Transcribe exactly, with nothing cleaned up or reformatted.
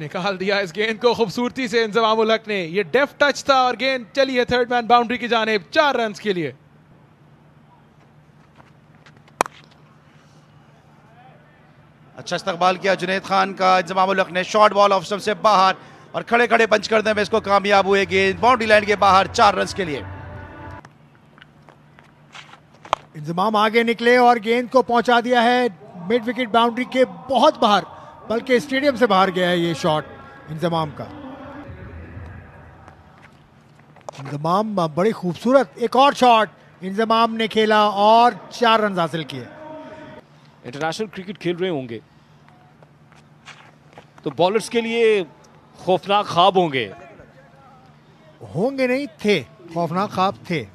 निकाल दिया इस गेंद को खूबसूरती से इंजमामुल हक ने। ये डेफ टच था और गेंद चली है थर्ड मैन बाउंड्री की जानिब चार रन के लिए। अच्छा इस्तकबाल किया जुनैद खान का, इंजमामुल हक ने शॉर्ट बॉल ऑफ स्टंप से बाहर और खड़े खड़े पंच करने में इसको कामयाब हुए, गेंद बाउंड्री लाइन के बाहर चार रन के लिए। इंजमाम आगे निकले और गेंद को पहुंचा दिया है मिड विकेट बाउंड्री के बहुत बाहर, बल्कि स्टेडियम से बाहर गया है ये शॉट इंजमाम का। इंजमाम बड़ी खूबसूरत, एक और शॉट इंजमाम ने खेला और चार रन हासिल किए। इंटरनेशनल क्रिकेट खेल रहे होंगे तो बॉलर्स के लिए खौफनाक ख्वाब होंगे होंगे नहीं थे खौफनाक ख्वाब थे।